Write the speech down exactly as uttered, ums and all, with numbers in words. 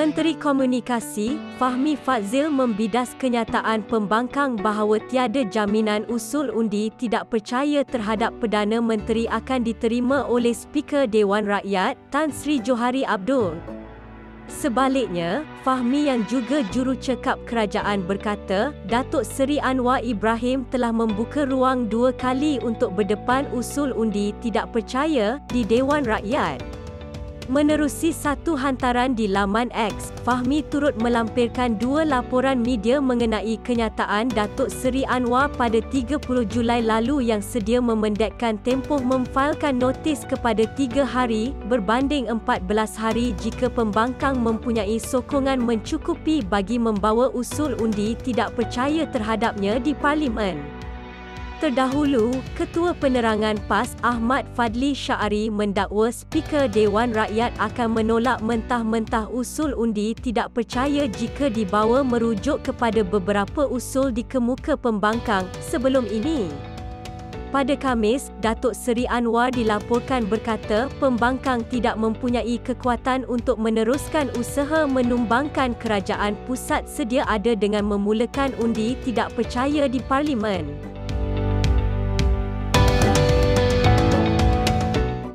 Menteri Komunikasi, Fahmi Fadzil membidas kenyataan pembangkang bahawa tiada jaminan usul undi tidak percaya terhadap Perdana Menteri akan diterima oleh Speaker Dewan Rakyat, Tan Sri Johari Abdul. Sebaliknya, Fahmi yang juga jurucakap kerajaan berkata, Datuk Seri Anwar Ibrahim telah membuka ruang dua kali untuk berdepan usul undi tidak percaya di Dewan Rakyat. Menerusi satu hantaran di Laman X, Fahmi turut melampirkan dua laporan media mengenai kenyataan Datuk Seri Anwar pada tiga puluh Julai lalu yang sedia memendekkan tempoh memfailkan notis kepada tiga hari berbanding empat belas hari jika pembangkang mempunyai sokongan mencukupi bagi membawa usul undi tidak percaya terhadapnya di Parlimen. Terdahulu, Ketua Penerangan P A S Ahmad Fadli Shaari mendakwa Speaker Dewan Rakyat akan menolak mentah-mentah usul undi tidak percaya jika dibawa merujuk kepada beberapa usul dikemuka pembangkang sebelum ini. Pada Khamis, Datuk Seri Anwar dilaporkan berkata pembangkang tidak mempunyai kekuatan untuk meneruskan usaha menumbangkan kerajaan pusat sedia ada dengan memulakan undi tidak percaya di Parlimen.